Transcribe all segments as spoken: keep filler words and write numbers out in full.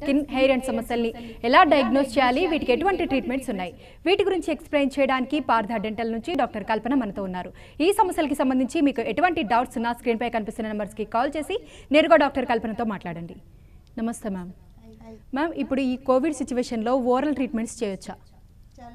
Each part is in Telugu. స్కిన్ హెయిర్ అండ్ సమస్యల్ని ఎలా డయాగ్నోస్ చేయాలి, వీటికి ఎటువంటి ట్రీట్మెంట్స్ ఉన్నాయి, వీటి గురించి ఎక్స్ప్లెయిన్ చేయడానికి పార్థ డెంటల్ నుంచి డాక్టర్ కల్పన మనతో ఉన్నారు. ఈ సమస్యలకి సంబంధించి మీకు ఎటువంటి డౌట్స్ ఉన్నా స్క్రీన్ పై కనిపిస్తున్న నెంబర్స్కి కాల్ చేసి నేరుగా డాక్టర్ కల్పనతో మాట్లాడండి. నమస్తే మ్యామ్. మ్యామ్, ఇప్పుడు ఈ కోవిడ్ సిచ్యువేషన్లో ఓరల్ ట్రీట్మెంట్స్ చేయొచ్చా?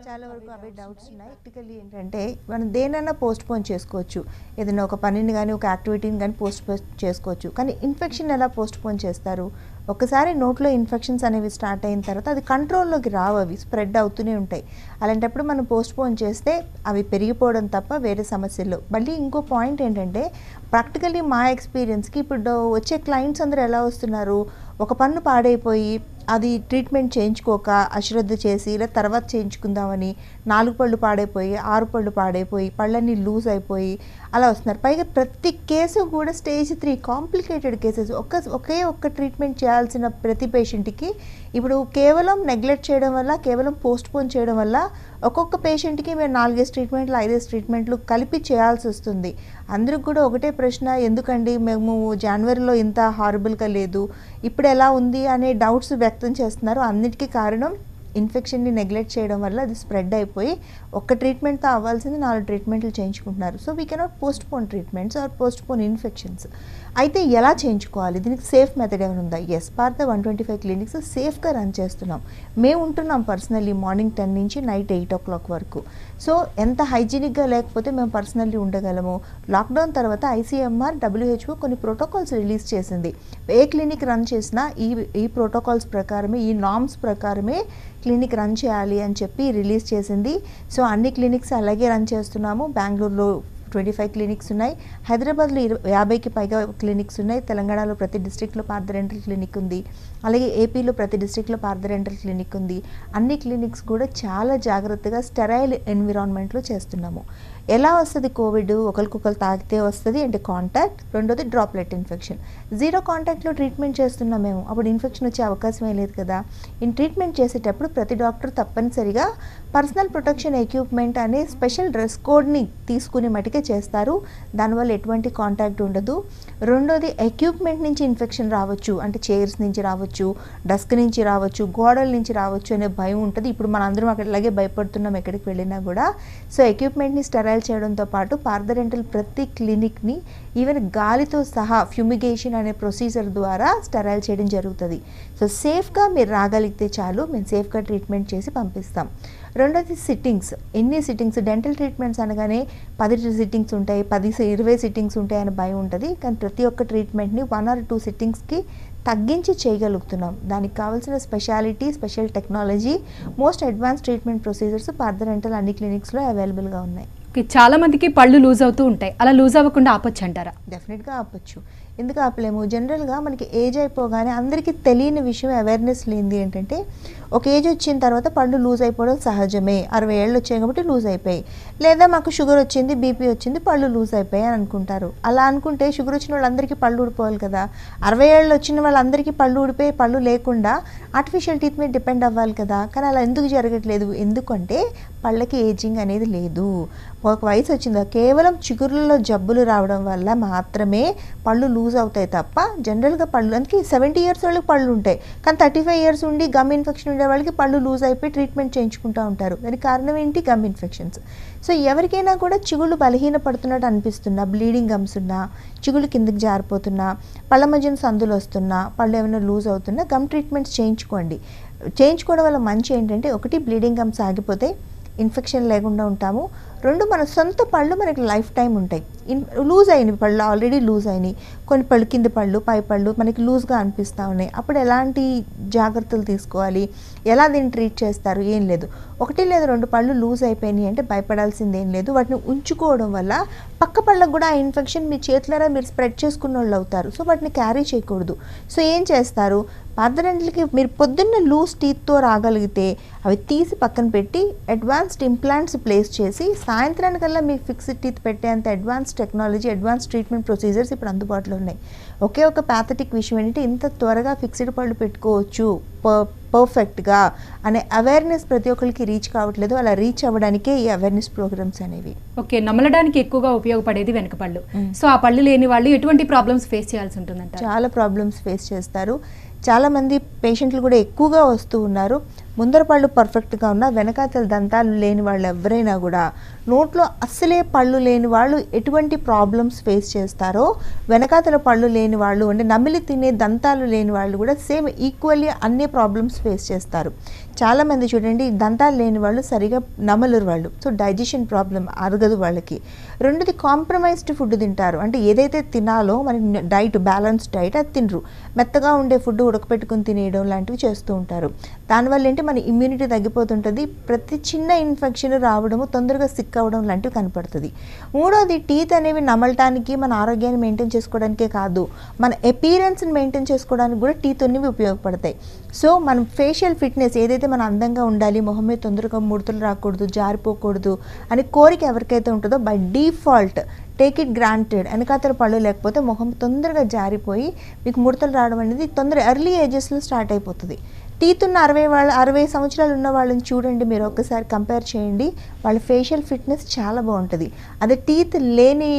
చాలా వరకు అవే డౌట్స్ ఉన్నాయి. టికల్లీ ఏంటంటే మనం దేనైనా పోస్ట్ పోన్ చేసుకోవచ్చు, ఏదైనా ఒక పనిని కానీ ఒక యాక్టివిటీని కానీ పోస్ట్ పోన్ చేసుకోవచ్చు. కానీ ఇన్ఫెక్షన్ ఎలా పోస్ట్ పోన్ చేస్తారు? ఒకసారి నోట్లో ఇన్ఫెక్షన్స్ అనేవి స్టార్ట్ అయిన తర్వాత అది కంట్రోల్లోకి రావు, అవి స్ప్రెడ్ అవుతూనే ఉంటాయి. అలాంటప్పుడు మనం పోస్ట్ పోన్ చేస్తే అవి పెరిగిపోవడం తప్ప వేరే సమస్యలు. మళ్ళీ ఇంకో పాయింట్ ఏంటంటే ప్రాక్టికల్లీ మా ఎక్స్పీరియన్స్కి ఇప్పుడు వచ్చే క్లయింట్స్ అందరూ ఎలా వస్తున్నారు, ఒక పన్ను పాడైపోయి అది ట్రీట్మెంట్ చేయించుకోక అశ్రద్ధ చేసి ఇలా తర్వాత చేయించుకుందామని నాలుగు పళ్ళు పాడైపోయి ఆరు పళ్ళు పాడైపోయి పళ్ళన్నీ లూజ్ అయిపోయి అలా వస్తున్నారు. పైగా ప్రతి కేసు కూడా స్టేజ్ త్రీ కాంప్లికేటెడ్ కేసెస్. ఒక్క ఒకే ఒక్క ట్రీట్మెంట్ చేయాల్సిన ప్రతి పేషెంట్కి ఇప్పుడు కేవలం నెగ్లెక్ట్ చేయడం వల్ల, కేవలం పోస్ట్ పోన్ చేయడం వల్ల ఒక్కొక్క పేషెంట్కి మేము నాలుగేసి ట్రీట్మెంట్లు ఐదేసి ట్రీట్మెంట్లు కలిపి చేయాల్సి వస్తుంది. అందరికి కూడా ఒకటే ప్రశ్న, ఎందుకండి మేము జనవరిలో ఇంత హారబుల్గా లేదు, ఇప్పుడు ఎలా ఉంది అనే డౌట్స్ వ్యక్తం చేస్తున్నారు. అన్నిటికీ కారణం ఇన్ఫెక్షన్ని నెగ్లెక్ట్ చేయడం వల్ల అది స్ప్రెడ్ అయిపోయి ఒక్క ట్రీట్మెంట్తో అవ్వాల్సింది నాలుగు ట్రీట్మెంట్లు చేయించుకుంటున్నారు. So we cannot postpone treatments or postpone infections. అయితే ఎలా చేయించుకోవాలి, దీనికి సేఫ్ మెథడ్ ఏమైనా ఉందా? Yes, Partha one twenty five clinics సేఫ్గా రన్ చేస్తున్నాం. మేము ఉంటున్నాం పర్సనల్లీ మార్నింగ్ టెన్ నుంచి నైట్ ఎయిట్ ఓ క్లాక్ వరకు. సో ఎంత హైజీనిక్గా లేకపోతే మేము పర్సనల్లీ ఉండగలము. లాక్డౌన్ తర్వాత ఐసీఎంఆర్, డబ్ల్యూహెచ్ఓ కొన్ని ప్రోటోకాల్స్ రిలీజ్ చేసింది. ఏ క్లినిక్ రన్ చేసినా ఈ ఈ ప్రోటోకాల్స్ ప్రకారమే, ఈ నామ్స్ ప్రకారమే క్లినిక్ రన్ చేయాలి అని చెప్పి రిలీజ్ చేసింది. సో అన్ని క్లినిక్స్ అలాగే రన్ చేస్తున్నాము. బెంగళూరులో ట్వంటీ ఫైవ్ క్లినిక్స్ ఉన్నాయి, హైదరాబాద్లో ఇరవై యాభైకి పైగా క్లినిక్స్ ఉన్నాయి, తెలంగాణలో ప్రతి డిస్ట్రిక్ట్లో పార్థ డెంటల్ క్లినిక్ ఉంది, అలాగే ఏపీలో ప్రతి డిస్ట్రిక్ట్లో పార్థ డెంటల్ క్లినిక్ ఉంది. అన్ని క్లినిక్స్ కూడా చాలా జాగ్రత్తగా స్టెరైల్ ఎన్విరాన్మెంట్లో చేస్తున్నాము. ఎలా వస్తుంది కోవిడ్? ఒకరికొకరు తాకితే వస్తుంది, అంటే కాంటాక్ట్. రెండోది డ్రాప్లెట్ ఇన్ఫెక్షన్. జీరో కాంటాక్ట్లో ట్రీట్మెంట్ చేస్తున్నాం మేము, అప్పుడు ఇన్ఫెక్షన్ వచ్చే అవకాశమే లేదు కదా. ఇన్ ట్రీట్మెంట్ చేసేటప్పుడు ప్రతి డాక్టర్ తప్పనిసరిగా పర్సనల్ ప్రొటెక్షన్ ఎక్విప్మెంట్ అనే స్పెషల్ డ్రెస్ కోడ్ని తీసుకునే మటుకే చేస్తారు, దానివల్ల ఎటువంటి కాంటాక్ట్ ఉండదు. రెండోది ఎక్విప్మెంట్ నుంచి ఇన్ఫెక్షన్ రావచ్చు, అంటే చైర్స్ నుంచి రావచ్చు, డెస్క్ నుంచి రావచ్చు, గోడల నుంచి రావచ్చు అనే భయం ఉంటుంది. ఇప్పుడు మనందరం అక్కడలాగే భయపడుతున్నాం ఎక్కడికి వెళ్ళినా కూడా. సో ఎక్విప్మెంట్ని స్టెరైల్ చేయడంతో పాటు పార్థ డెంటల్ ప్రతి క్లినిక్ని ఈవెన్ గాలితో సహా ఫ్యూమిగేషన్ అనే ప్రొసీజర్ ద్వారా స్టెరైల్ చేయడం జరుగుతుంది. సో సేఫ్గా మీరు రాగలిగితే చాలు, మేము సేఫ్గా ట్రీట్మెంట్ చేసి పంపిస్తాం. రెండోది సిట్టింగ్స్. ఎన్ని సిట్టింగ్స్? డెంటల్ ట్రీట్మెంట్స్ అనగానే పది సిట్టింగ్స్ ఉంటాయి, పది ఇరవై సిట్టింగ్స్ ఉంటాయి అని భయం ఉంటుంది. కానీ ప్రతి ఒక్క ట్రీట్మెంట్ని వన్ ఆర్ టూ సిట్టింగ్స్కి తగ్గించి చేయగలుగుతున్నాం. దానికి కావాల్సిన speciality, special technology, most advance treatment procedures Partha dental అన్ని క్లినిక్స్లో అవైలబుల్గా ఉన్నాయి. చాలా మందికి పళ్ళు లూజ్ అవుతూ ఉంటాయి, అలా లూజ్ అవ్వకుండా ఆపొచ్చు అంటారా? డెఫినెట్గా ఆపొచ్చు. ఎందుకు ఆపలేము? జనరల్గా మనకి ఏజ్ అయిపోగానే అందరికీ తెలియని విషయం, అవేర్నెస్ లేనిది ఏంటంటే ఒక ఏజ్ వచ్చిన తర్వాత పళ్ళు లూజ్ అయిపోవడం సహజమే, అరవై ఏళ్ళు వచ్చాయి కాబట్టి లూజ్ అయిపోయాయి, లేదా మాకు షుగర్ వచ్చింది, బీపీ వచ్చింది, పళ్ళు లూజ్ అయిపోయాయి అని అనుకుంటారు. అలా అనుకుంటే షుగర్ వచ్చిన వాళ్ళందరికీ పళ్ళు ఊడిపోవాలి కదా, అరవై ఏళ్ళు వచ్చిన వాళ్ళందరికీ పళ్ళు ఊడిపోయి పళ్ళు లేకుండా ఆర్టిఫిషియల్ టీత్ మీద డిపెండ్ అవ్వాలి కదా. కానీ అలా ఎందుకు జరగట్లేదు? ఎందుకంటే పళ్ళకి ఏజింగ్ అనేది లేదు. ఒక వయసు వచ్చిందా కేవలం చిగురులలో జబ్బులు రావడం వల్ల మాత్రమే పళ్ళు లూజ్ అవుతాయి తప్ప జనరల్గా పళ్ళు. అందుకే సెవెంటీ ఇయర్స్ వాళ్ళకి పళ్ళు ఉంటాయి, కానీ థర్టీ ఫైవ్ ఇయర్స్ ఉండి గమ్ ఇన్ఫెక్షన్ ఉండే వాళ్ళకి పళ్ళు లూజ్ అయిపోయి ట్రీట్మెంట్ చేయించుకుంటూ ఉంటారు. దానికి కారణం ఏంటి? Gum infections. సో ఎవరికైనా కూడా చిగుళ్ళు బలహీన పడుతున్నట్టు అనిపిస్తున్నా, బ్లీడింగ్ గమ్స్ ఉన్నా, చిగుళ్ళు కిందకి జారిపోతున్నా, పళ్ళ మధ్యన సందులు వస్తున్నా, పళ్ళు ఏమైనా లూజ్ అవుతున్నా గమ్ ట్రీట్మెంట్స్ చేయించుకోండి. చేయించుకోవడం వల్ల మంచి ఏంటంటే ఒకటి బ్లీడింగ్ గమ్స్ ఆగిపోతాయి, ఇన్ఫెక్షన్ లేకుండా ఉంటాము. రెండు, మన సొంత పళ్ళు మనకి లైఫ్ టైం ఉంటాయి. ఇన్ లూజ్ అయినవి పళ్ళు ఆల్రెడీ లూజ్ అయినాయి, కొన్ని పళ్ళు కింద పళ్ళు పై పళ్ళు మనకి లూజ్గా అనిపిస్తూ ఉన్నాయి. అప్పుడు ఎలాంటి జాగ్రత్తలు తీసుకోవాలి, ఎలా దీన్ని ట్రీట్ చేస్తారు? ఏం లేదు, ఒకటి లేదా రెండు పళ్ళు లూజ్ అయిపోయినాయి అంటే భయపడాల్సింది ఏం లేదు. వాటిని ఉంచుకోవడం వల్ల పక్క పళ్ళకు కూడా ఆ ఇన్ఫెక్షన్ మీ చేతులారా మీరు స్ప్రెడ్ చేసుకున్న వాళ్ళు అవుతారు. సో వాటిని క్యారీ చేయకూడదు. సో ఏం చేస్తారు? పార్థ డెంటల్కి మీరు పొద్దున్న లూజ్ టీత్తో రాగలిగితే అవి తీసి పక్కన పెట్టి అడ్వాన్స్డ్ ఇంప్లాంట్స్ ప్లేస్ చేసి సాయంత్రానికల్లా మీకు ఫిక్స్డ్ టీత్ పెట్టేంత advance technology, advance treatment procedures ఇప్పుడు అందుబాటులో ఉన్నాయి. ఒకే ఒక ప్యాథటిక్ విషయం ఏంటంటే ఇంత త్వరగా ఫిక్స్డ్ పళ్ళు పెట్టుకోవచ్చు పర్ఫెక్ట్గా అనే అవేర్నెస్ ప్రతి ఒక్కరికి రీచ్ కావట్లేదు. అలా రీచ్ అవ్వడానికే ఈ అవేర్నెస్ ప్రోగ్రామ్స్ అనేవి. ఓకే, నమలడానికి ఎక్కువగా ఉపయోగపడేది వెనక పళ్ళు. సో ఆ పళ్ళు లేని వాళ్ళు ఎటువంటి ప్రాబ్లమ్స్ ఫేస్ చేయాల్సి ఉంటుందంట? చాలా ప్రాబ్లమ్స్ ఫేస్ చేస్తారు. చాలా మంది పేషెంట్లు కూడా ఎక్కువగా వస్తూ ఉన్నారు. ముందర పళ్ళు పర్ఫెక్ట్ గా ఉన్నా వెనకాతల దంతాలు లేని వాళ్ళు ఎవరైనా కూడా నోట్లో అస్సలే పళ్ళు లేని వాళ్ళు ఎటువంటి ప్రాబ్లమ్స్ ఫేస్ చేస్తారో, వెనకాతల పళ్ళు లేని వాళ్ళు అంటే నమిలి తినే దంతాలు లేని వాళ్ళు కూడా సేమ్ ఈక్వల్లీ అన్ని ప్రాబ్లమ్స్ ఫేస్ చేస్తారు. చాలా మంది చూడండి, దంతాలు లేని వాళ్ళు సరిగా నమలరు వాళ్ళు, సో డైజెషన్ ప్రాబ్లం అరగదు వాళ్ళకి. రెండోది కాంప్రమైజ్డ్ ఫుడ్ తింటారు, అంటే ఏదైతే తినాలో మనకి డైట్ బ్యాలెన్స్డ్ డైట్ అది తినరు, మెత్తగా ఉండే ఫుడ్ ఉడకపెట్టుకుని తినేయడం లాంటివి చేస్తూ ఉంటారు. దానివల్ల ఏంటి మన ఇమ్యూనిటీ తగ్గిపోతుంటుంది, ప్రతి చిన్న ఇన్ఫెక్షన్ రావడము తొందరగా సిక్ అవ్వడం లాంటివి కనపడుతుంది. మూడోది టీత్ అనేవి నమలటానికి మన ఆరోగ్యాన్ని మెయింటైన్ చేసుకోవడానికే కాదు మన అపీరెన్స్ని మెయింటైన్ చేసుకోవడానికి కూడా టీత్ అనేవి ఉపయోగపడతాయి. సో మనం ఫేషియల్ ఫిట్నెస్ ఏదైతే మనం అందంగా ఉండాలి, మొహం మీద తొందరగా ముడతలు రాకూడదు, జారిపోకూడదు అనే కోరిక ఎవరికైతే ఉంటుందో by default take it granted వెనకాతల పళ్ళు లేకపోతే మొహం తొందరగా జారిపోయి మీకు ముడతలు రావడం అనేది తొందర ఎర్లీ ఏజెస్లో స్టార్ట్ అయిపోతుంది. టీత్ ఉన్న అరవై వాళ్ళ అరవై సంవత్సరాలు ఉన్న వాళ్ళని చూడండి, మీరు ఒక్కసారి కంపేర్ చేయండి, వాళ్ళ ఫేషియల్ ఫిట్నెస్ చాలా బాగుంటుంది. అదే టీత్ లేని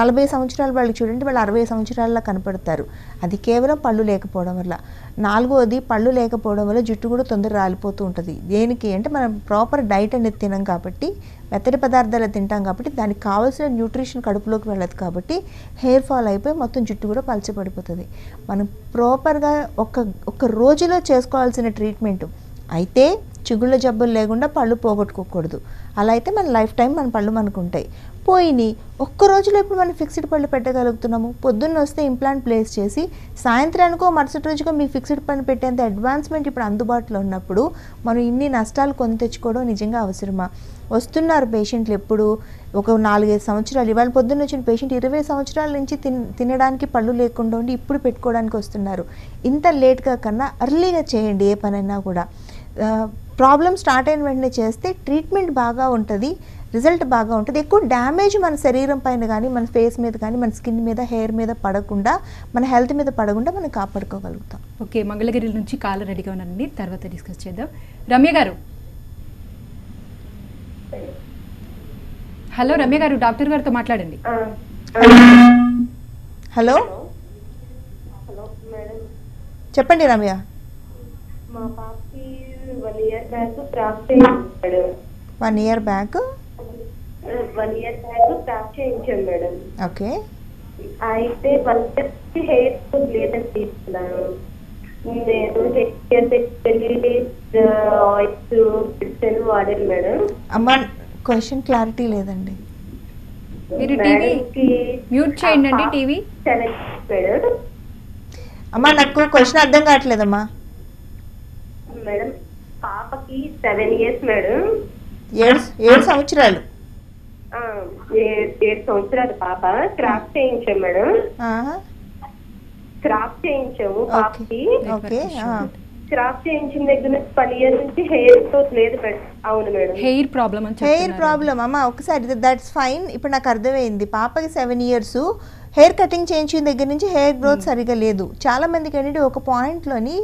నలభై సంవత్సరాలు వాళ్ళు చూడండి, వాళ్ళు అరవై సంవత్సరాల్లో కనపడతారు, అది కేవలం పళ్ళు లేకపోవడం వల్ల. నాలుగోది పళ్ళు లేకపోవడం వల్ల జుట్టు కూడా తొందరగా రాలిపోతూ ఉంటుంది. దేనికి అంటే మనం ప్రాపర్ డైట్ అనేది తినం కాబట్టి, మెత్తటి పదార్థాలు తింటాం కాబట్టి దానికి కావాల్సిన న్యూట్రిషన్ కడుపులోకి వెళ్ళదు కాబట్టి హెయిర్ ఫాల్ అయిపోయి మొత్తం జుట్టు కూడా పలచబడిపోతుంది. మనం ప్రాపర్గా ఒక ఒక రోజులో చేసుకోవాల్సిన ట్రీట్మెంట్ అయితే చిగుళ్ళ జబ్బులు లేకుండా పళ్ళు పోగొట్టుకోకూడదు. అలా అయితే మన లైఫ్ టైం మన పళ్ళు మనకు ఉంటాయి. పోయిని ఒక్క రోజులో ఇప్పుడు మనం ఫిక్స్డ్ పళ్ళు పెట్టగలుగుతున్నాము, పొద్దున్న వస్తే ఇంప్లాంట్ ప్లేస్ చేసి సాయంత్రానికో మరుసటి రోజుకో మీ ఫిక్స్డ్ పళ్ళు పెట్టేంత అడ్వాన్స్మెంట్ ఇప్పుడు అందుబాటులో ఉన్నప్పుడు మనం ఇన్ని నష్టాలు కొని తెచ్చుకోవడం నిజంగా అవసరమా? వస్తున్నారు పేషెంట్లు ఎప్పుడు ఒక నాలుగైదు సంవత్సరాలు, ఇవాళ పొద్దున్న వచ్చిన పేషెంట్ ఇరవై సంవత్సరాల నుంచి తిన తినడానికి పళ్ళు లేకుండా ఉండి ఇప్పుడు పెట్టుకోవడానికి వస్తున్నారు. ఇంత లేట్గా కన్నా అర్లీగా చేయండి ఏ పనైనా కూడా. ప్రాబ్లమ్ స్టార్ట్ అయిన వెంటనే చేస్తే ట్రీట్మెంట్ బాగా ఉంటుంది, రిజల్ట్ బాగా ఉంటుంది. ఎక్కువ డ్యామేజ్ మన శరీరం పైన కానీ మన ఫేస్ మీద కానీ మన స్కిన్ మీద హెయిర్ మీద పడకుండా మన హెల్త్ మీద పడకుండా మనం కాపాడుకోగలుగుతాం. ఓకే, మంగళగిరి నుంచి కాలర్ రెడీగా ఉన్నారండి, తర్వాత డిస్కస్ చేద్దాం. రమ్య గారు, హలో రమ్య గారు, డాక్టర్ గారితో మాట్లాడండి. హలో చెప్పండి Ramya. One year back fracture అయ్యింది. One year back one year back fracture అయ్యింది మేడం. ఓకే. అయితే వన్ ఇయర్ హెయిర్ లేదని తీసుకున్నాను, నేను ఆయిల్ వాడాను మేడం. అమ్మ క్వశ్చన్ క్లారిటీ లేదండి, మీరు టీవీకి మ్యూట్ చేయండి అండి. TV madam. అమ్మ నాకు క్వశ్చన్ అర్థం కావట్లేదమ్మా. మేడం పాపకి సెవెన్ ఇయర్స్ మేడం, ఏడు సంవత్సరాలు ఏడు సంవత్సరాలు పాప. క్రాప్ చేయించాం మేడం, క్రాప్ చేయించాము పాపకి. క్రాప్ చేయించిన దగ్గర నుంచి పది ఇయర్ నుంచి హెయిర్ గ్రోత్ లేదు. అవును మేడం, హెయిర్ ప్రాబ్లం అంటే హెయిర్ ప్రాబ్లం. అమ్మ ఒకసారి దట్స్ ఫైన్, ఇప్పుడు నాకు అర్థమైంది. పాపకి సెవెన్ ఇయర్స్ హెయిర్ కటింగ్ చేయించిన దగ్గర నుంచి హెయిర్ గ్రోత్ సరిగా లేదు. చాలా మందికి ఏంటంటే ఒక పాయింట్లోని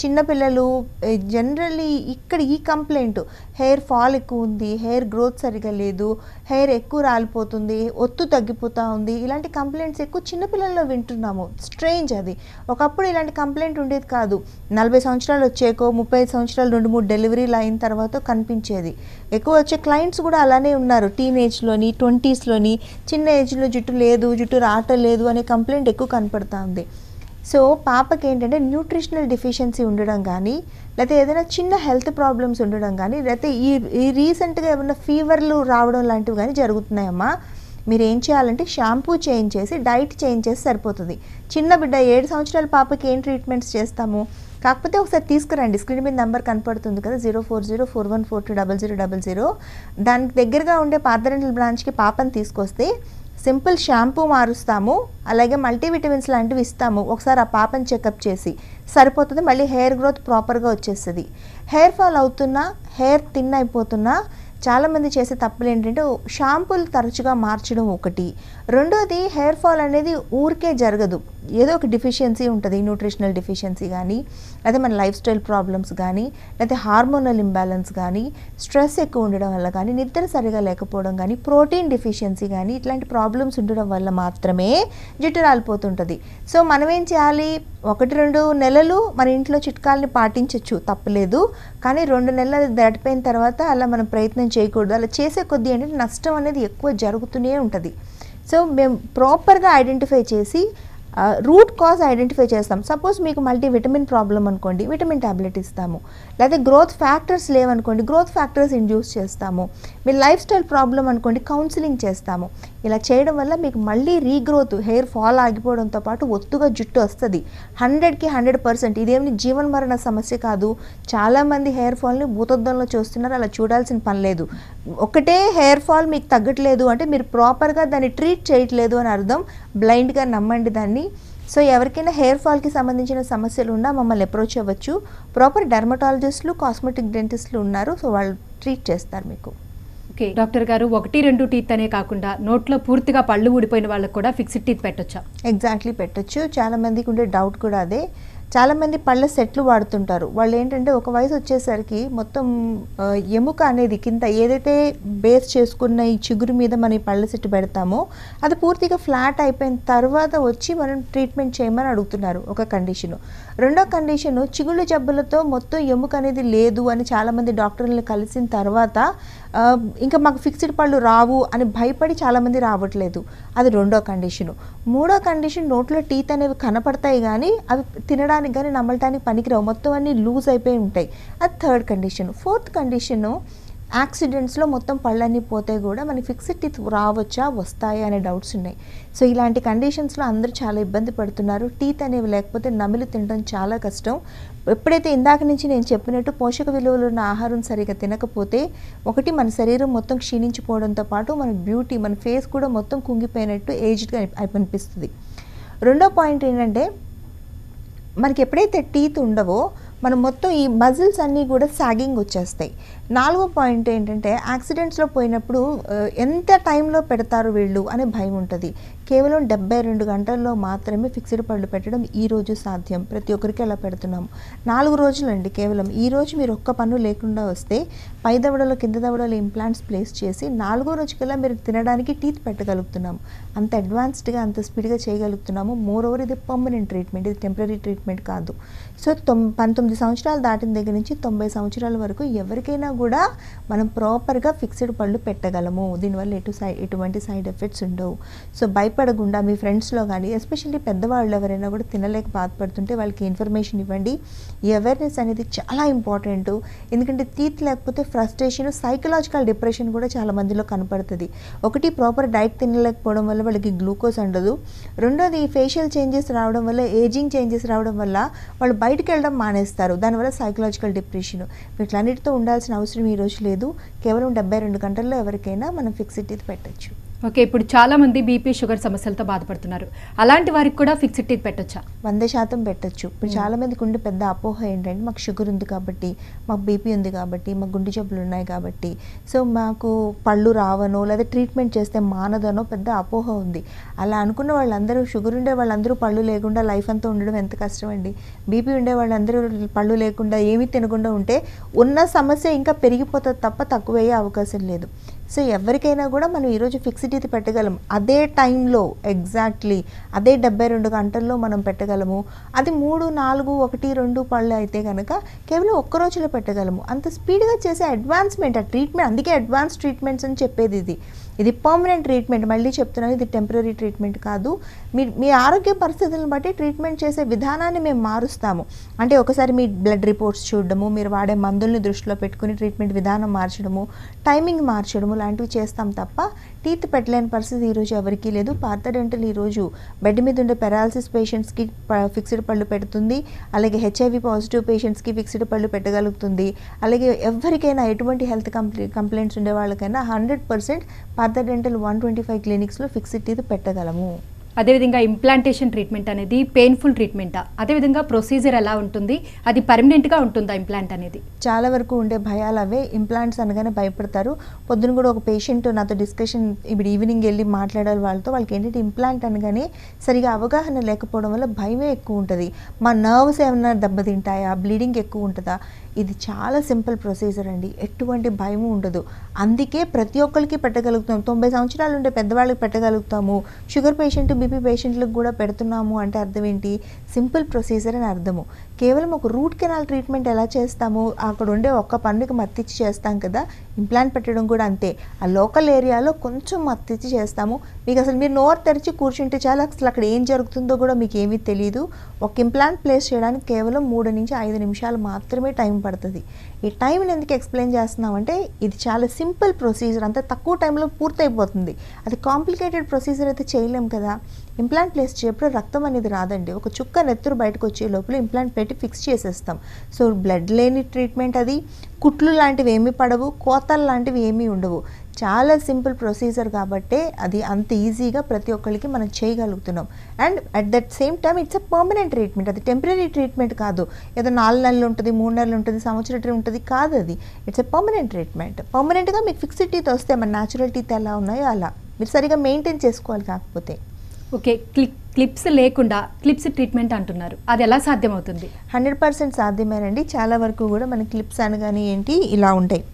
చిన్నపిల్లలు జనరల్లీ ఇక్కడ ఈ కంప్లైంట్ హెయిర్ ఫాల్ ఎక్కువ ఉంది, హెయిర్ గ్రోత్ సరిగా లేదు, హెయిర్ ఎక్కువ రాలిపోతుంది, ఒత్తు తగ్గిపోతూ ఉంది, ఇలాంటి కంప్లైంట్స్ ఎక్కువ చిన్నపిల్లల్లో వింటున్నాము. స్ట్రేంజ్ అది, ఒకప్పుడు ఇలాంటి కంప్లైంట్ ఉండేది కాదు. నలభై సంవత్సరాలు వచ్చాకో ముప్పై ఐదు సంవత్సరాలు రెండు మూడు డెలివరీలు అయిన తర్వాత కనిపించేది. ఎక్కువ వచ్చే క్లయింట్స్ కూడా అలానే ఉన్నారు. టీనేజ్లోని ట్వంటీస్లోని చిన్న ఏజ్లో జుట్టు లేదు జుట్టు రావటం లేదు అనే కంప్లైంట్ ఎక్కువ కనపడుతూ ఉంది. సో పాపకి ఏంటంటే న్యూట్రిషనల్ డెఫిషియన్సీ ఉండడం కానీ, లేకపోతే ఏదైనా చిన్న హెల్త్ ప్రాబ్లమ్స్ ఉండడం కానీ, లేకపోతే ఈ ఈ రీసెంట్గా ఏమైనా ఫీవర్లు రావడం లాంటివి కానీ జరుగుతున్నాయమ్మా. మీరు ఏం చేయాలంటే షాంపూ చేంజ్ చేసి డైట్ చేంజ్ చేసి సరిపోతుంది. చిన్న బిడ్డ ఏడు సంవత్సరాల పాపకి ఏం ట్రీట్మెంట్స్ చేస్తాము? కాకపోతే ఒకసారి తీసుకురండి, స్క్రీన్ మీద నెంబర్ కనపడుతుంది కదా, zero four zero four one four two double zero double zero దానికి దగ్గరగా ఉండే పార్థ డెంటల్ బ్రాంచ్కి పాపని తీసుకొస్తే సింపుల్ షాంపూ మారుస్తాము, అలాగే మల్టీవిటమిన్స్ లాంటివి ఇస్తాము. ఒకసారి ఆ పాపని చెకప్ చేసి సరిపోతుంది, మళ్ళీ హెయిర్ గ్రోత్ ప్రాపర్గా వచ్చేస్తుంది. హెయిర్ ఫాల్ అవుతున్నా హెయిర్ థిన్ అయిపోతున్నా చాలామంది చేసే తప్పులు ఏంటంటే షాంపూలు తరచుగా మార్చడం ఒకటి, రెండోది హెయిర్ ఫాల్ అనేది ఊరికే జరగదు, ఏదో ఒక డిఫిషియన్సీ ఉంటుంది, న్యూట్రిషనల్ డిఫిషియన్సీ కానీ, లేదా మన లైఫ్ స్టైల్ ప్రాబ్లమ్స్ కానీ, లేదా హార్మోనల్ ఇంబ్యాలెన్స్ కానీ, స్ట్రెస్ ఎక్కువ ఉండడం వల్ల కానీ, నిద్ర సరిగా లేకపోవడం కానీ, ప్రోటీన్ డిఫిషియన్సీ కానీ, ఇట్లాంటి ప్రాబ్లమ్స్ ఉండడం వల్ల మాత్రమే జుట్టు రాలిపోతుంటుంది. సో మనం ఏం చేయాలి, ఒకటి రెండు నెలలు మన ఇంట్లో చిట్కాలని పాటించవచ్చు, తప్పలేదు. కానీ రెండు నెలలు దాటిపోయిన తర్వాత అలా మనం ప్రయత్నం చేయకూడదు. అలా చేసే కొద్దీ ఏంటంటే నష్టం అనేది ఎక్కువ జరుగుతూనే ఉంటుంది. సో మేము ప్రాపర్గా ఐడెంటిఫై చేసి రూట్ కాజ్ ఐడెంటిఫై చేస్తాం. సపోజ్ మీకు మల్టీ విటమిన్ ప్రాబ్లం అనుకోండి, విటమిన్ ట్యాబ్లెట్ ఇస్తాము. లేదా గ్రోత్ ఫ్యాక్టర్స్ లేవనుకోండి, గ్రోత్ ఫ్యాక్టర్స్ ఇండ్యూస్ చేస్తాము. మీ లైఫ్ స్టైల్ ప్రాబ్లం అనుకోండి, కౌన్సిలింగ్ చేస్తాము. ఇలా చేయడం వల్ల మీకు మళ్ళీ రీగ్రోత్, హెయిర్ ఫాల్ ఆగిపోవడంతో పాటు ఒత్తుగా జుట్టు వస్తుంది. హండ్రెడ్కి హండ్రెడ్ పర్సెంట్ ఇదేమి జీవన మరణ సమస్య కాదు. చాలామంది హెయిర్ ఫాల్ని భూతద్దంలో చూస్తున్నారు, అలా చూడాల్సిన పని లేదు. ఒకటే హెయిర్ ఫాల్ మీకు తగ్గట్లేదు అంటే మీరు ప్రాపర్గా దాన్ని ట్రీట్ చేయట్లేదు అని అర్థం. బ్లైండ్గా నమ్మండి దాన్ని. సో ఎవరికైనా హెయిర్ ఫాల్కి సంబంధించిన సమస్యలు ఉన్నా మమ్మల్ని అప్రోచ్ అవ్వచ్చు. ప్రాపర్ డెర్మటాలజిస్టులు, కాస్మెటిక్ డెంటిస్టులు ఉన్నారు. సో వాళ్ళు ట్రీట్ చేస్తారు మీకు. ఓకే డాక్టర్ గారు, ఒకటి రెండు టీత్ అనే కాకుండా నోట్లో పూర్తిగా పళ్ళు ఊడిపోయిన వాళ్ళకి కూడా ఫిక్స్డ్ టీత్ పెట్టొచ్చా? ఎగ్జాక్ట్లీ పెట్టొచ్చు. చాలామందికి ఉండే డౌట్ కూడా అదే. చాలామంది పళ్ళ సెట్లు వాడుతుంటారు. వాళ్ళు ఏంటంటే ఒక వయసు వచ్చేసరికి మొత్తం ఎముక అనేది కింద ఏదైతే బేస్ చేసుకున్న ఈ చిగురు మీద మనం ఈ పళ్ళ సెట్ పెడతామో అది పూర్తిగా ఫ్లాట్ అయిపోయిన తర్వాత వచ్చి మనం ట్రీట్మెంట్ చేయమని అడుగుతున్నారు, ఒక కండిషను. రెండో కండిషను, చిగుళ్ళు జబ్బులతో మొత్తం ఎముక అనేది లేదు అని చాలామంది డాక్టర్లను కలిసిన తర్వాత ఇంకా మాకు ఫిక్స్డ్ పళ్ళు రావు అని భయపడి చాలామంది రావట్లేదు. అది రెండో కండిషను. మూడో కండిషన్, నోట్లో టీత్ అనేవి కనపడతాయి కానీ అవి తినడానికి కానీ నమ్మటానికి పనికిరావు, మొత్తం అన్నీ లూజ్ అయిపోయి ఉంటాయి. అది థర్డ్ కండిషన్. ఫోర్త్ కండిషను, యాక్సిడెంట్స్లో మొత్తం పళ్ళన్నీ పోతే కూడా మనకి ఫిక్స్డ్ టీత్ రావచ్చా వస్తాయా అనే డౌట్స్ ఉన్నాయి. సో ఇలాంటి కండిషన్స్లో అందరూ చాలా ఇబ్బంది పడుతున్నారు. టీత్ అనేవి లేకపోతే నమిలి తినడం చాలా కష్టం. ఎప్పుడైతే ఇందాక నుంచి నేను చెప్పినట్టు పోషక విలువలు ఉన్న ఆహారం సరిగా తినకపోతే ఒకటి మన శరీరం మొత్తం క్షీణించిపోవడంతో పాటు మన బ్యూటీ, మన ఫేస్ కూడా మొత్తం కుంగిపోయినట్టు ఏజ్డ్గా అనిపిస్తుంది. రెండో పాయింట్ ఏంటంటే, మనకి ఎప్పుడైతే టీత్ ఉండవో మనం మొత్తం ఈ మజిల్స్ అన్నీ కూడా సాగింగ్ వచ్చేస్తాయి. నాలుగో పాయింట్ ఏంటంటే, యాక్సిడెంట్స్లో పోయినప్పుడు ఎంత టైంలో పెడతారు వీళ్ళు అనే భయం ఉంటుంది. కేవలం డెబ్బై రెండు గంటల్లో మాత్రమే ఫిక్స్డ్ పళ్ళు పెట్టడం ఈరోజు సాధ్యం. ప్రతి ఒక్కరికి అలా పెడుతున్నాము. నాలుగు రోజులండి కేవలం. ఈరోజు మీరు ఒక్క పన్ను లేకుండా వస్తే పై దవడలో కింద దవడలో ఇంప్లాంట్స్ ప్లేస్ చేసి నాలుగో రోజుకల్లా మీరు తినడానికి టీత్ పెట్టగలుగుతున్నాము. అంత అడ్వాన్స్డ్గా అంత స్పీడ్గా చేయగలుగుతున్నాము. మోర్ ఓవర్ ఇది పర్మనెంట్ ట్రీట్మెంట్, ఇది టెంపరీ ట్రీట్మెంట్ కాదు. సో తొమ్ పంతొమ్మిది సంవత్సరాలు దాటిన దగ్గర నుంచి తొంభై సంవత్సరాల వరకు ఎవరికైనా కూడా మనం ప్రాపర్గా ఫిక్స్డ్ పళ్ళు పెట్టగలము. దీనివల్ల ఎటు సై ఎటువంటి సైడ్ ఎఫెక్ట్స్ ఉండవు. సో భయపడకుండా మీ ఫ్రెండ్స్లో కానీ, ఎస్పెషల్లీ పెద్దవాళ్ళు ఎవరైనా కూడా తినలేక బాధపడుతుంటే వాళ్ళకి ఇన్ఫర్మేషన్ ఇవ్వండి. ఈ అవేర్నెస్ అనేది చాలా ఇంపార్టెంట్. ఎందుకంటే టీత్ లేకపోతే ఫ్రస్ట్రేషన్, సైకలాజికల్ డిప్రెషన్ కూడా చాలా మందిలో కనపడుతుంది. ఒకటి, ప్రాపర్ డైట్ తినలేకపోవడం వల్ల వాళ్ళకి గ్లూకోజ్ ఉండదు. రెండోది, ఫేషియల్ చేంజెస్ రావడం వల్ల, ఏజింగ్ చేంజెస్ రావడం వల్ల వాళ్ళు బయటకు వెళ్ళడం మానేస్తారు. దానివల్ల సైకలాజికల్ డిప్రెషన్. వీటిలన్నిటితో ఉండాల్సిన అవసరం ఈరోజు లేదు. కేవలం డెబ్బై రెండు గంటల్లో ఎవరికైనా మనం ఫిక్స్డ్ టీత్ పెట్టచ్చు. ఓకే, ఇప్పుడు చాలామంది బీపీ, షుగర్ సమస్యలతో బాధపడుతున్నారు. అలాంటి వారికి కూడా ఫిక్స్డ్ టీత్ పెట్టచ్చా? వంద శాతం పెట్టచ్చు. ఇప్పుడు చాలామందికి ఉండే పెద్ద అపోహ ఏంటంటే, మాకు షుగర్ ఉంది కాబట్టి, మాకు బీపీ ఉంది కాబట్టి, మాకు గుండె జబ్బులు ఉన్నాయి కాబట్టి, సో మాకు పళ్ళు రావనో లేదా ట్రీట్మెంట్ చేస్తే మానదనో పెద్ద అపోహ ఉంది. అలా అనుకున్న వాళ్ళందరూ, షుగర్ ఉండే వాళ్ళందరూ పళ్ళు లేకుండా లైఫ్ అంతా ఉండడం ఎంత కష్టం అండి. బీపీ ఉండే వాళ్ళందరూ పళ్ళు లేకుండా ఏమీ తినకుండా ఉంటే ఉన్న సమస్య ఇంకా పెరిగిపోతుంది తప్ప తక్కువయ్యే అవకాశం లేదు. సో ఎవరికైనా కూడా మనం ఈరోజు ఫిక్స్డ్ టీత్ పెట్టగలం. అదే టైంలో, ఎగ్జాక్ట్లీ అదే డెబ్బై రెండు గంటల్లో మనం పెట్టగలము. అది మూడు, నాలుగు, ఒకటి, రెండు పళ్ళు అయితే కనుక కేవలం ఒక్క రోజులో పెట్టగలము. అంత స్పీడ్గా చేసే అడ్వాన్స్మెంట్ ఆ ట్రీట్మెంట్. అందుకే అడ్వాన్స్ ట్రీట్మెంట్స్ అని చెప్పేది. ఇది ఇది పర్మనెంట్ ట్రీట్మెంట్. మళ్ళీ చెప్తున్నాను, ఇది టెంపరీ ట్రీట్మెంట్ కాదు. మీ మీ ఆరోగ్య పరిస్థితులను బట్టి ట్రీట్మెంట్ చేసే విధానాన్ని మేము మారుస్తాము. అంటే ఒకసారి మీ బ్లడ్ రిపోర్ట్స్ చూడడము, మీరు వాడే మందుల్ని దృష్టిలో పెట్టుకుని ట్రీట్మెంట్ విధానం మార్చడము, టైమింగ్ మార్చడము లాంటివి చేస్తాం తప్ప టీత్ పెట్టలేని పరిస్థితి ఈరోజు ఎవరికీ లేదు. పార్థ డెంటల్ ఈరోజు బెడ్ మీద ఉండే పెరాలసిస్ పేషెంట్స్కి ఫిక్స్డ్ పళ్ళు పెడుతుంది. అలాగే హెచ్ఐవి పాజిటివ్ పేషెంట్స్కి ఫిక్స్డ్ పళ్ళు పెట్టగలుగుతుంది. అలాగే ఎవరికైనా ఎటువంటి హెల్త్ కంప్లీ కంప్లైంట్స్ ఉండే వాళ్ళకైనా hundred percent Partha dental one twenty five క్లినిక్స్లో ఫిక్స్డ్ టీత్ పెట్టగలము. అదే విధంగా ఇంప్లాంటేషన్ ట్రీట్మెంట్ అనేది పెయిన్ఫుల్ ట్రీట్మెంట్ అదే విధంగా ప్రొసీజర్ ఎలా ఉంటుంది అది పర్మనెంట్ గా ఉంటుందా ఇంప్లాంట్ అనేది చాలా వరకు ఉండే భయాలు అవే ఇంప్లాంట్స్ అనగానే భయపడతారు పొద్దున కూడా ఒక పేషెంట్ నాతో డిస్కషన్ ఇప్పుడు ఈవినింగ్ వెళ్ళి మాట్లాడాలి వాళ్ళతో వాళ్ళకి ఏంటంటే ఇంప్లాంట్ అనగానే సరిగా అవగాహన లేకపోవడం వల్ల భయమే ఎక్కువ ఉంటుంది మా నర్వ్స్ ఏమన్నా దెబ్బతింటాయా బ్లీడింగ్ ఎక్కువ ఉంటుందా ఇది చాలా సింపుల్ ప్రొసీజర్ అండి ఎటువంటి భయము ఉండదు అందుకే ప్రతి ఒక్కరికి పెట్టగలుగుతాం తొంభై సంవత్సరాలు ఉండే పెద్దవాళ్ళకి పెట్టగలుగుతాము షుగర్ పేషెంట్ బీపీ పేషెంట్లకు కూడా పెడుతున్నాము అంటే అర్థం ఏంటి సింపుల్ ప్రొసీజర్ అని అర్థము కేవలం ఒక రూట్ కెనాల్ ట్రీట్మెంట్ ఎలా చేస్తాము అక్కడ ఉండే ఒక్క పన్నుకి మత్తిచ్చి చేస్తాం కదా ఇంప్లాంట్ పెట్టడం కూడా అంతే ఆ లోకల్ ఏరియాలో కొంచెం మత్తిచ్చి చేస్తాము మీకు అసలు మీరు నోరు తెరిచి కూర్చుంటే చాలా అసలు అక్కడ ఏం జరుగుతుందో కూడా మీకు ఏమీ తెలియదు ఒక ఇంప్లాంట్ ప్లేస్ చేయడానికి కేవలం మూడు నుంచి ఐదు నిమిషాలు మాత్రమే టైం పడుతుంది ఈ టైంని ఎందుకు ఎక్స్ప్లెయిన్ చేస్తున్నామంటే ఇది చాలా సింపుల్ ప్రొసీజర్ అంతా తక్కువ టైంలో పూర్తయిపోతుంది అది కాంప్లికేటెడ్ ప్రొసీజర్ అయితే చేయలేం కదా ఇంప్లాంట్ ప్లేస్ చేయప్పుడు రక్తం అనేది రాదండి ఒక చుక్క నెత్తురు బయటకు వచ్చే లోపల ఇంప్లాంట్ పెట్టి ఫిక్స్ చేసేస్తాం సో బ్లడ్ లేని ట్రీట్మెంట్ అది కుట్లు లాంటివి ఏమీ పడవు కోతలు లాంటివి ఏమీ ఉండవు చాలా సింపుల్ ప్రొసీజర్ కాబట్టి అది అంత ఈజీగా ప్రతి ఒక్కరికి మనం చేయగలుగుతున్నాం and at that same time it's a permanent treatment అది టెంపరీ ట్రీట్మెంట్ కాదు ఏదో నాలుగు నెలలు ఉంటుంది మూడు నెలలు ఉంటుంది సంవత్సరం ఉంటుంది కాదు అది ఇట్స్ అ పర్మనెంట్ ట్రీట్మెంట్ పర్మనెంట్గా మీకు ఫిక్స్డ్ టీత్ వస్తే మన న్యాచురల్ టీత్ ఎలా ఉన్నాయో అలా మీరు సరిగా మెయింటైన్ చేసుకోవాలి కాకపోతే ఓకే క్లిక్ క్లిప్స్ లేకుండా క్లిప్స్ ట్రీట్మెంట్ అంటున్నారు అది ఎలా సాధ్యమవుతుంది హండ్రెడ్ పర్సెంట్ సాధ్యమేనండి చాలా వరకు కూడా మన క్లిప్స్ అనగానే ఏంటి ఇలా ఉంటాయి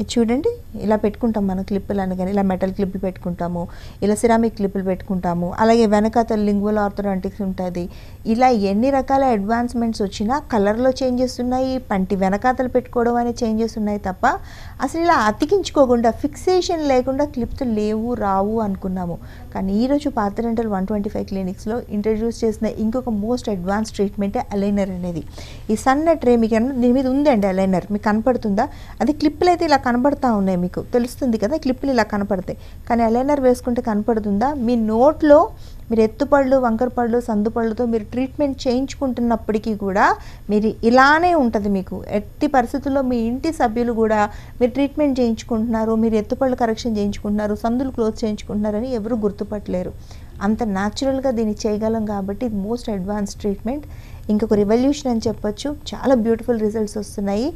ఇది చూడండి ఇలా పెట్టుకుంటాం మనం క్లిప్పులు అనగానే ఇలా మెటల్ క్లిప్పులు పెట్టుకుంటాము ఇలా సిరామిక్ క్లిప్పులు పెట్టుకుంటాము అలాగే వెనకాత లింగ్వల్ ఆర్థోడాంటిక్స్ ఉంటుంది ఇలా ఎన్ని రకాల అడ్వాన్స్మెంట్స్ వచ్చినా కలర్లో చేంజెస్ ఉన్నాయి పంటి వెనకాతలు పెట్టుకోవడం అనే చేంజెస్ ఉన్నాయి తప్ప అసలు ఇలా అతికించుకోకుండా ఫిక్సేషన్ లేకుండా క్లిప్స్ లేవు రావు అనుకున్నాము కానీ ఈరోజు Partha dental one twenty five క్లినిక్స్లో ఇంట్రడ్యూస్ చేసిన ఇంకొక మోస్ట్ అడ్వాన్స్ ట్రీట్మెంటే అలైనర్ అనేది ఈ సన్న ట్రే మీకు దీని మీద ఉందండి అలైనర్ మీకు కనపడుతుందా అది క్లిప్పులు అయితే ఇలా కనపడతా ఉన్నాయి మీకు తెలుస్తుంది కదా క్లిప్లు ఇలా కనపడతాయి కానీ అలైనర్ వేసుకుంటే కనపడుతుందా మీ నోట్లో మీరు ఎత్తుపళ్ళు వంకరపళ్ళు సందుపళ్ళతో మీరు ట్రీట్మెంట్ చేయించుకుంటున్నప్పటికీ కూడా మీరు ఇలానే ఉంటుంది మీకు ఎట్టి పరిస్థితుల్లో మీ ఇంటి సభ్యులు కూడా మీరు ట్రీట్మెంట్ చేయించుకుంటున్నారు మీరు ఎత్తుపళ్ళు కరెక్షన్ చేయించుకుంటున్నారు సందులు క్లోజ్ చేయించుకుంటున్నారని ఎవరు గుర్తుపట్టలేరు అంత న్యాచురల్గా దీన్ని చేయగలం కాబట్టి ఇది మోస్ట్ అడ్వాన్స్ ట్రీట్మెంట్ ఇంకొక రివల్యూషన్ అని చెప్పొచ్చు చాలా బ్యూటిఫుల్ రిజల్ట్స్ వస్తున్నాయి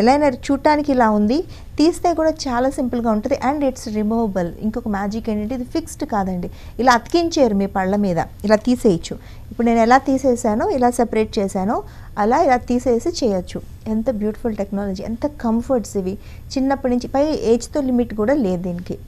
ఎలైనర్ చూడటానికి ఇలా ఉంది తీస్తే కూడా చాలా సింపుల్గా ఉంటుంది అండ్ ఇట్స్ రిమూవబుల్ ఇంకొక మ్యాజిక్ ఏంటంటే ఇది ఫిక్స్డ్ కాదండి ఇలా అతికించారు మీ పళ్ళ మీద ఇలా తీసేయచ్చు ఇప్పుడు నేను ఎలా తీసేసానో ఇలా సెపరేట్ చేశానో అలా ఇలా తీసేసి చేయొచ్చు ఎంత బ్యూటిఫుల్ టెక్నాలజీ ఎంత కంఫర్ట్స్ ఇవి చిన్నప్పటి నుంచి పై ఏజ్తో లిమిట్ కూడా లేదు దీనికి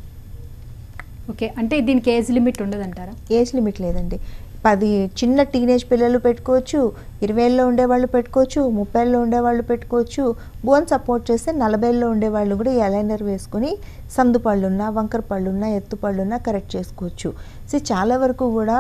ఓకే అంటే దీనికి ఏజ్ లిమిట్ ఉండదంటారా ఏజ్ లిమిట్ లేదండి పది చిన్న టీనేజ్ పిల్లలు పెట్టుకోవచ్చు ఇరవైలో ఉండేవాళ్ళు పెట్టుకోవచ్చు ముప్పైలో ఉండేవాళ్ళు పెట్టుకోవచ్చు బోన్ సపోర్ట్ చేస్తే నలభైలో ఉండేవాళ్ళు కూడా ఈ అలైనర్ వేసుకుని సందుపళ్ళున్నా వంకర పళ్ళున్నా ఎత్తుపళ్ళున్నా కరెక్ట్ చేసుకోవచ్చు సో చాలా వరకు కూడా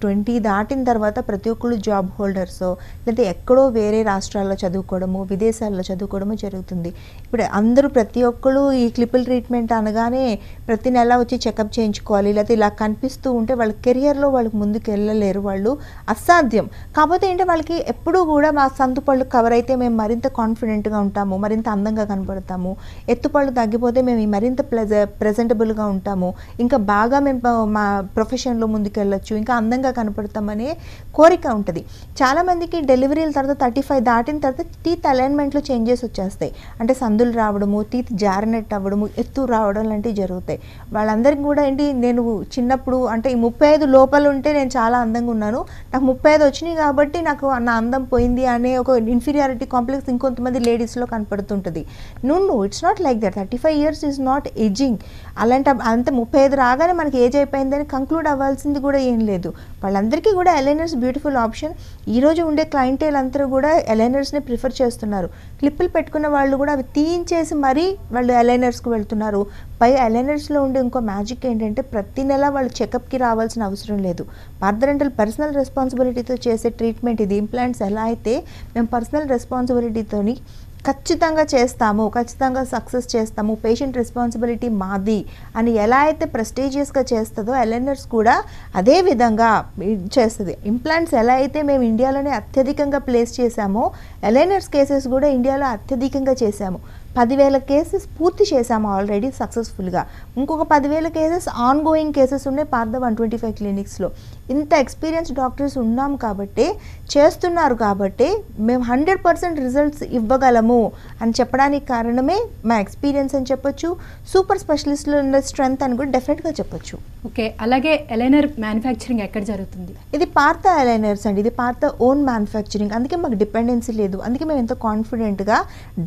ట్వంటీ దాటిన తర్వాత ప్రతి ఒక్కళ్ళు జాబ్ హోల్డర్సో లేదా ఎక్కడో వేరే రాష్ట్రాల్లో చదువుకోవడము విదేశాల్లో చదువుకోవడము జరుగుతుంది ఇప్పుడు అందరూ ప్రతి ఒక్కళ్ళు ఈ క్లిప్పుల ట్రీట్మెంట్ అనగానే ప్రతి నెల వచ్చి చెకప్ చేయించుకోవాలి లేకపోతే ఇలా కనిపిస్తూ ఉంటే వాళ్ళ కెరియర్లో వాళ్ళకి ముందుకు వెళ్ళలేరు వాళ్ళు అసాధ్యం కాకపోతే ఏంటంటే వాళ్ళకి ఎప్పుడూ కూడా మా సందుపళ్ళు కవర్ అయితే మేము మరింత కాన్ఫిడెంట్గా ఉంటాము మరింత అందంగా కనపడతాము ఎత్తుపళ్ళు తగ్గిపోతే మేము మరింత ప్లెజ ప్రెజెంటబుల్గా ఉంటాము ఇంకా బాగా మేము మా ప్రొఫెషన్లో ముందుకెళ్ళొచ్చు ఇంకా అందంగా కనపడతామనే కోరిక ఉంటుంది చాలామందికి డెలివరీల తర్వాత థర్టీ ఫైవ్ దాటిన తర్వాత టీత్ అలైన్మెంట్లో చేంజెస్ వచ్చేస్తాయి అంటే సందులు రావడము టీత్ జారినట్టు అవ్వడము ఎత్తు రావడం లాంటివి జరుగుతాయి వాళ్ళందరికీ కూడా ఏంటి నేను చిన్నప్పుడు అంటే ఈ ముప్పై ఐదు లోపల ఉంటే నేను చాలా అందంగా ఉన్నాను నాకు ముప్పై ఐదు వచ్చినాయి కాబట్టి నాకు నా అందం పోయింది అనే ఒక ఇన్ఫీరియారిటీ కాంప్లెక్స్ ఇంకొంతమంది లేడీస్లో కనపడుతుంటుంది నున్ను it's not like that thirty five years is not ageing అలాంటి అంత ముప్పై ఐదు రాగానే మనకి ఏజ్ అయిపోయిందని కంక్లూడ్ అవ్వాల్సింది కూడా ఏం లేదు వాళ్ళందరికీ కూడా అలైనర్స్ బ్యూటిఫుల్ ఆప్షన్ ఈరోజు ఉండే క్లయింటేల్ అందరూ కూడా అలైనర్స్ని ప్రిఫర్ చేస్తున్నారు క్లిప్పులు పెట్టుకున్న వాళ్ళు కూడా అవి తీయించేసి మరీ వాళ్ళు అలైనర్స్కి వెళ్తున్నారు పై అలైనర్స్లో ఉండే ఇంకో మ్యాజిక్ ఏంటంటే ప్రతి నెల వాళ్ళు చెకప్కి రావాల్సిన అవసరం లేదు పార్థా డెంటల్ పర్సనల్ రెస్పాన్సిబిలిటీతో చేసే ట్రీట్మెంట్ ఇది ఇంప్లాంట్స్ ఎలా అయితే మేము పర్సనల్ రెస్పాన్సిబిలిటీతోని ఖచ్చితంగా చేస్తాము, ఖచ్చితంగా సక్సెస్ చేస్తాము, పేషెంట్ రెస్పాన్సిబిలిటీ మాది అని ఎలా అయితే ప్రెస్టీజియస్గా చేస్తుందో ఎల్ఎన్ఆర్స్ కూడా అదే విధంగా చేస్తుంది. ఇంప్లాంట్స్ ఎలా అయితే మేము ఇండియాలోనే అత్యధికంగా ప్లేస్ చేశామో ఎల్ఎన్ఆర్స్ కేసెస్ కూడా ఇండియాలో అత్యధికంగా చేశాము. పదివేల కేసెస్ పూర్తి చేశాము ఆల్రెడీ సక్సెస్ఫుల్గా. ఇంకొక పదివేల కేసెస్ ఆన్ గోయింగ్ కేసెస్ ఉన్నాయి పార్థ వన్ ట్వంటీ ఫైవ్ క్లినిక్స్లో. ఇంత ఎక్స్పీరియన్స్ డాక్టర్స్ ఉన్నాం కాబట్టి, చేస్తున్నారు కాబట్టి మేము హండ్రెడ్ పర్సెంట్ రిజల్ట్స్ ఇవ్వగలము అని చెప్పడానికి కారణమే మా ఎక్స్పీరియన్స్ అని చెప్పొచ్చు. సూపర్ స్పెషలిస్ట్లో ఉన్న స్ట్రెంత్ అని కూడా డెఫినెట్గా చెప్పొచ్చు. ఓకే, అలాగే ఎలైనర్ మ్యానుఫ్యాక్చరింగ్ ఎక్కడ జరుగుతుంది? ఇది పార్థ ఎలైనర్స్ అండి, ఇది పార్థ ఓన్ మ్యానుఫ్యాక్చరింగ్. అందుకే మాకు డిపెండెన్సీ లేదు, అందుకే మేము ఎంతో కాన్ఫిడెంట్గా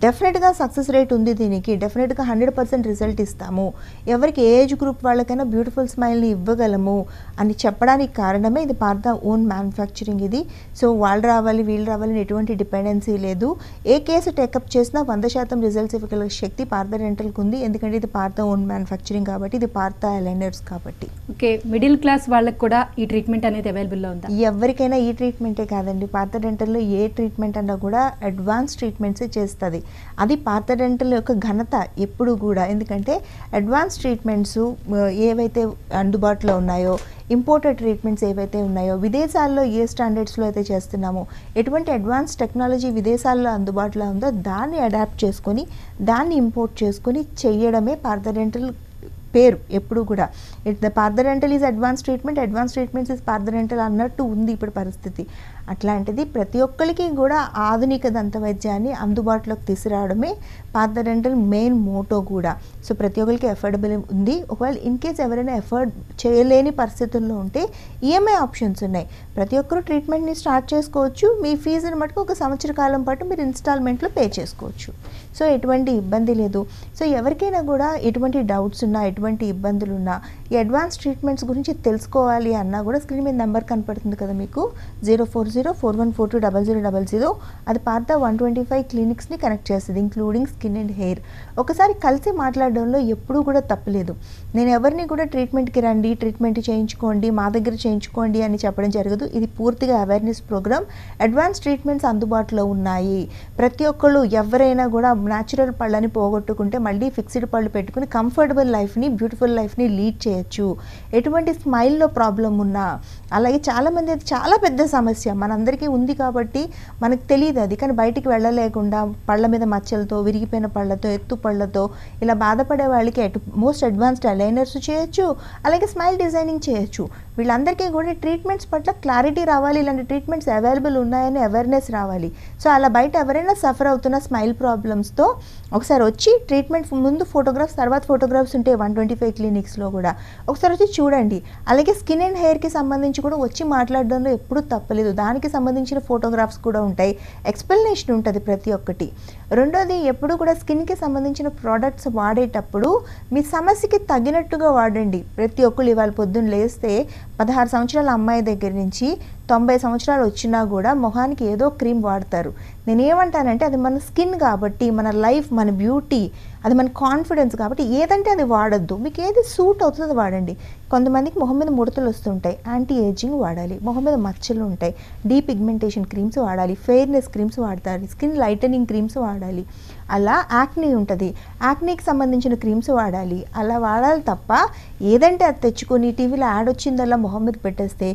డెఫినెట్గా సక్సెస్ రేట్ ఉంది దీనికి, డెఫినెట్గా హండ్రెడ్ పర్సెంట్ రిజల్ట్ ఇస్తాము, ఎవరికి ఏజ్ గ్రూప్ వాళ్ళకైనా బ్యూటిఫుల్ స్మైల్ని ఇవ్వగలము అని చెప్పడానికి కారణమే ఇది పార్థ ఓన్ మ్యానుఫ్యాక్చరింగ్. ఇది సో వాళ్ళు రావాలి వీళ్ళు రావాలని ఎటువంటి డిపెండెన్సీ లేదు. ఏ కేసు టేకప్ చేసినా వంద శాతం రిజల్ట్స్ ఇవ్వగల శక్తి పార్థ డెంటల్కి ఉంది. ఎందుకంటే ఇది పార్థ ఓన్ మ్యానుఫ్యాక్చరింగ్ కాబట్టి, ఇది పార్థ ఎలైనర్స్ కాబట్టి. ఓకే, మిడిల్ క్లాస్ వాళ్ళకి కూడా ఈ ట్రీట్మెంట్ అనేది అవైలబుల్లో ఉందా? ఎవరికైనా ఈ ట్రీట్మెంటే కాదండి, పార్థ డెంటల్లో ఏ ట్రీట్మెంట్ అన్నా కూడా అడ్వాన్స్ ట్రీట్మెంట్సే చేస్తుంది. అది పార్థ డెంటల్ యొక్క ఘనత ఎప్పుడు కూడా. ఎందుకంటే అడ్వాన్స్ ట్రీట్మెంట్స్ ఏవైతే అందుబాటులో ఉన్నాయో, ఇంపోర్టెడ్ ట్రీట్మెంట్స్ ఏవైతే ఉన్నాయో, విదేశాల్లో ఏ స్టాండర్డ్స్లో అయితే చేస్తున్నామో, ఎటువంటి అడ్వాన్స్ టెక్నాలజీ విదేశాల్లో అందుబాటులో ఉందో దాన్ని అడాప్ట్ చేసుకొని దాన్ని ఇంపోర్ట్ చేసుకొని చేయడమే పార్థ డెంటల్ పేరు ఎప్పుడు కూడా. It the Partha dental is advance treatment, advance treatments is Partha dental అన్నట్టు ఉంది ఇప్పుడు పరిస్థితి. అట్లాంటిది ప్రతి ఒక్కరికి కూడా ఆధునిక దంత వైద్యాన్ని అందుబాటులోకి తీసుకురావడమే పార్థ డెంటల్ మెయిన్ మోటో కూడా. సో ప్రతి ఒక్కరికి ఎఫోర్డబుల్ ఉంది. ఒకవేళ ఇన్ కేస్ ఎవరైనా ఎఫోర్డ్ చేయలేని పరిస్థితుల్లో ఉంటే ఈఎంఐ ఆప్షన్స్ ఉన్నాయి. ప్రతి ఒక్కరు ట్రీట్మెంట్ని స్టార్ట్ చేసుకోవచ్చు. మీ ఫీజుని మటుకు ఒక సంవత్సర కాలం పాటు మీరు ఇన్స్టాల్మెంట్లో పే చేసుకోవచ్చు. సో ఎటువంటి ఇబ్బంది లేదు. సో ఎవరికైనా కూడా ఎటువంటి డౌట్స్ ఉన్నా, ఎటువంటి ఇబ్బందులు ఉన్నా, ఈ అడ్వాన్స్ ట్రీట్మెంట్స్ గురించి తెలుసుకోవాలి అన్నా కూడా స్క్రీన్ మీద నెంబర్ కనపడుతుంది కదా మీకు, zero four zero four one four two double zero double zero అది పార్థ వన్ ట్వంటీ ఫైవ్ క్లినిక్స్ని కనెక్ట్ చేస్తుంది, ఇంక్లూడింగ్ స్కిన్ అండ్ హెయిర్. ఒకసారి కలిసి మాట్లాడడంలో ఎప్పుడూ కూడా తప్పలేదు. నేను ఎవరిని కూడా ట్రీట్మెంట్కి రండి, ట్రీట్మెంట్ చేయించుకోండి, మా దగ్గర చేయించుకోండి అని చెప్పడం జరగదు. ఇది పూర్తిగా అవేర్నెస్ ప్రోగ్రామ్. అడ్వాన్స్ ట్రీట్మెంట్స్ అందుబాటులో ఉన్నాయి. ప్రతి ఒక్కళ్ళు ఎవరైనా కూడా న్యాచురల్ పళ్ళని పోగొట్టుకుంటే మళ్ళీ ఫిక్స్డ్ పళ్ళు పెట్టుకుని కంఫర్టబుల్ లైఫ్ని, బ్యూటిఫుల్ లైఫ్ని లీడ్ చేయొచ్చు. ఎటువంటి స్మైల్లో ప్రాబ్లం ఉన్నా, అలాగే చాలామంది అది చాలా పెద్ద సమస్య మనందరికీ ఉంది కాబట్టి మనకు తెలియదు అది, కానీ బయటికి వెళ్ళలేకుండా పళ్ళ మీద మచ్చలతో, విరిగిపోయిన పళ్ళతో, ఎత్తు పళ్ళతో ఇలా బాధపడే వాళ్ళకి అటు మోస్ట్ అడ్వాన్స్డ్ అలైనర్స్ చేయొచ్చు, అలాగే స్మైల్ డిజైనింగ్ చేయొచ్చు. వీళ్ళందరికీ కూడా ట్రీట్మెంట్స్ పట్ల క్లారిటీ రావాలి, ఇలాంటి ట్రీట్మెంట్స్ అవైలబుల్ ఉన్నాయని అవేర్నెస్ రావాలి. సో అలా బయట ఎవరైనా సఫర్ అవుతున్న స్మైల్ ప్రాబ్లమ్స్తో ఒకసారి వచ్చి ట్రీట్మెంట్ ముందు ఫోటోగ్రాఫ్స్, తర్వాత ఫోటోగ్రాఫ్స్ ఉంటాయి వన్ ట్వంటీ ఫైవ్ క్లినిక్స్లో కూడా, ఒకసారి వచ్చి చూడండి. అలాగే స్కిన్ అండ్ హెయిర్కి సంబంధించి కూడా వచ్చి మాట్లాడడంలో ఎప్పుడూ తప్పలేదు. దానికి సంబంధించిన ఫోటోగ్రాఫ్స్ కూడా ఉంటాయి, ఎక్స్ప్లెనేషన్ ఉంటుంది ప్రతి ఒక్కటి. రెండోది, ఎప్పుడు కూడా స్కిన్కి సంబంధించిన ప్రోడక్ట్స్ వాడేటప్పుడు మీ సమస్యకి తగినట్టుగా వాడండి. ప్రతి ఒక్కరు ఇవాళ పొద్దున్న లేస్తే పదహారు సంవత్సరాల అమ్మాయి దగ్గర నుంచి తొంభై సంవత్సరాలు వచ్చినా కూడా మొహానికి ఏదో క్రీమ్ వాడతారు. నేనేమంటానంటే అది మన స్కిన్ కాబట్టి, మన లైఫ్, మన బ్యూటీ, అది మన కాన్ఫిడెన్స్ కాబట్టి ఏదంటే అది వాడద్దు. మీకు ఏది సూట్ అవుతుందో అది వాడండి. కొంతమందికి మొహం మీద ముడతలు వస్తుంటాయి, యాంటీ ఏజింగ్ వాడాలి. మొహం మీద మచ్చలు ఉంటాయి, డీపిగ్మెంటేషన్ క్రీమ్స్ వాడాలి, ఫెయిర్నెస్ క్రీమ్స్ వాడతారు, స్కిన్ లైటనింగ్ క్రీమ్స్ వాడాలి. అలా యాక్నీ ఉంటుంది, యాక్నీకి సంబంధించిన క్రీమ్స్ వాడాలి. అలా వాడాలి తప్ప ఏదంటే అది తెచ్చుకొని టీవీలో యాడ్ వచ్చిందల్లా మొహం మీద పెట్టేస్తే,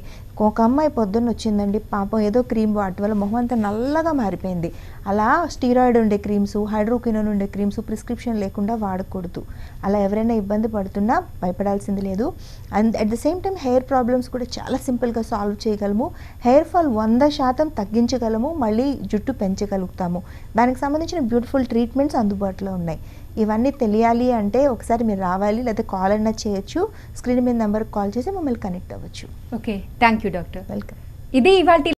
ఒక అమ్మాయి పొద్దున్న వచ్చిందండి, పాపం ఏదో క్రీమ్ వాటి వల్ల మొహం అంతా నల్లగా మారిపోయింది. అలా స్టీరాయిడ్ ఉండే క్రీమ్స్, హైడ్రోకినోన్ ఉండే క్రీమ్స్ ప్రిస్క్రిప్షన్ లేకుండా వాడకూడదు. అలా ఎవరైనా ఇబ్బంది పడుతున్నా భయపడాల్సింది లేదు. And at the same time hair problems కూడా చాలా సింపుల్గా సాల్వ్ చేయగలము. హెయిర్ ఫాల్ వంద శాతం తగ్గించగలము, మళ్ళీ జుట్టు పెంచగలుగుతాము. దానికి సంబంధించిన బ్యూటిఫుల్ ట్రీట్మెంట్స్ అందుబాటులో ఉన్నాయి. ఇవన్నీ తెలియాలి అంటే ఒకసారి మీరు రావాలి, లేకపోతే కాల్ అయినా చేయొచ్చు. స్క్రీన్ మీద నెంబర్కి కాల్ చేసి మమ్మల్ని కనెక్ట్ అవ్వచ్చు. Okay, thank you doctor, welcome. ఇది ఇవాళ